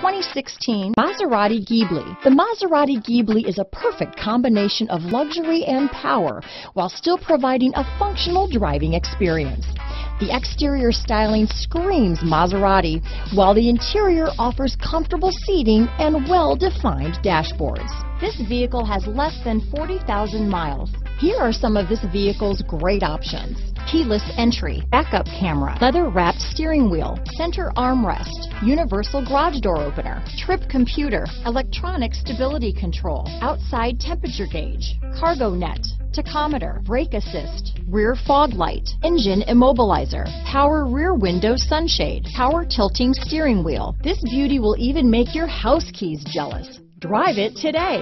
2016 Maserati Ghibli. The Maserati Ghibli is a perfect combination of luxury and power while still providing a functional driving experience. The exterior styling screams Maserati, while the interior offers comfortable seating and well-defined dashboards. This vehicle has less than 40,000 miles. Here are some of this vehicle's great options: keyless entry, backup camera, leather-wrapped steering wheel, center armrest, universal garage door opener, trip computer, electronic stability control, outside temperature gauge, cargo net, tachometer, brake assist, rear fog light, engine immobilizer, power rear window sunshade, power tilting steering wheel. This beauty will even make your house keys jealous. Drive it today.